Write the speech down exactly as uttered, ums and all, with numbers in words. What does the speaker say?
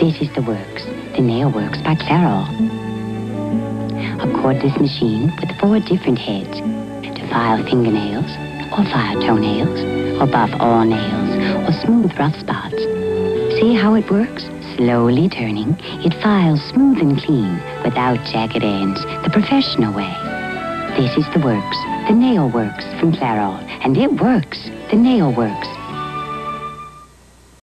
This is the works, the nail works by Clairol. A cordless machine with four different heads to file fingernails, or file toenails, or buff all nails, or smooth rough spots. See how it works? Slowly turning, it files smooth and clean, without jagged ends, the professional way. This is the works, the nail works from Clairol, and it works, the nail works.